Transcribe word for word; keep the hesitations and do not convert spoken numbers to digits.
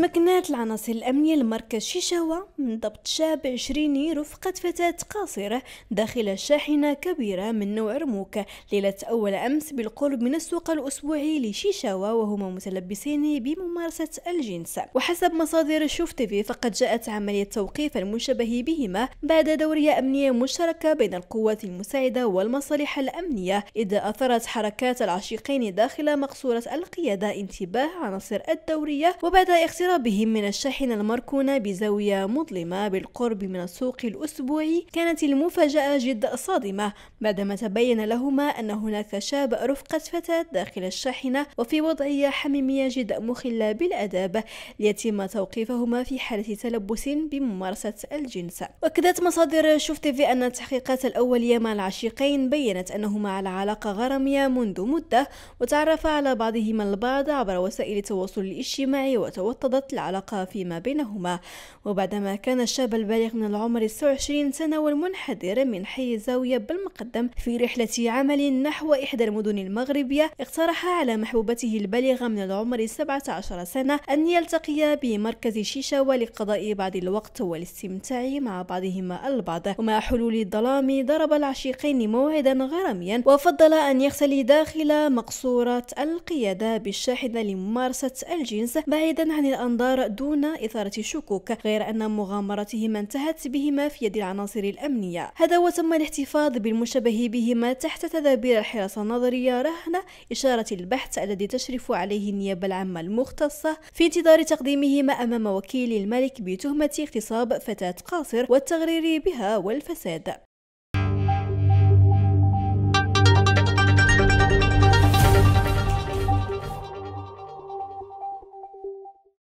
تمكنت العناصر الأمنية لمركز شيشاوة من ضبط شاب عشريني رفقة فتاة قاصرة داخل شاحنة كبيرة من نوع رموك ليلة أول أمس بالقرب من السوق الأسبوعي لشيشاوة، وهما متلبسين بممارسة الجنس. وحسب مصادر شوف تيفي فقد جاءت عملية توقيف المشبه بهما بعد دورية أمنية مشتركة بين القوات المساعدة والمصالح الأمنية، إذ أثرت حركات العشيقين داخل مقصورة القيادة انتباه عناصر الدورية، وبعد اقترابهم من الشاحنة المركونة بزاوية مظلمة بالقرب من السوق الأسبوعي كانت المفاجأة جد صادمة بعدما تبين لهما أن هناك شاب رفقة فتاة داخل الشاحنة وفي وضعية حميمية جد مخلة بالأداب ليتم توقيفهما في حالة تلبس بممارسة الجنس. وأكدت مصادر شوف تيفي أن التحقيقات الأولية مع العشيقين بينت أنهما على علاقة غرامية منذ مدة، وتعرف على بعضهما البعض عبر وسائل التواصل الاجتماعي وتوطدت العلاقة فيما بينهما. وبعدما كان الشاب البالغ من العمر ستة وعشرين سنة والمنحدر من حي زاوية بالمقدم في رحلة عمل نحو إحدى المدن المغربية، اقترح على محبوبته البالغة من العمر سبعة عشر سنة أن يلتقيا بمركز شيشاوة لقضاء بعض الوقت والاستمتاع مع بعضهما البعض. ومع حلول الظلام ضرب العشيقين موعدا غراميا وفضل أن يختلي داخل مقصورة القيادة بالشاحنة لممارسة الجنس بعيدا عن الأنظار دون إثارة شكوك، غير أن مغامرتهما انتهت بهما في يد العناصر الأمنية. هذا وتم الاحتفاظ بالمشبه بهما تحت تدابير الحراسة النظرية رهن إشارة البحث الذي تشرف عليه النيابة العامة المختصة في انتظار تقديمهما أمام وكيل الملك بتهمة اغتصاب فتاة قاصر والتغرير بها والفساد.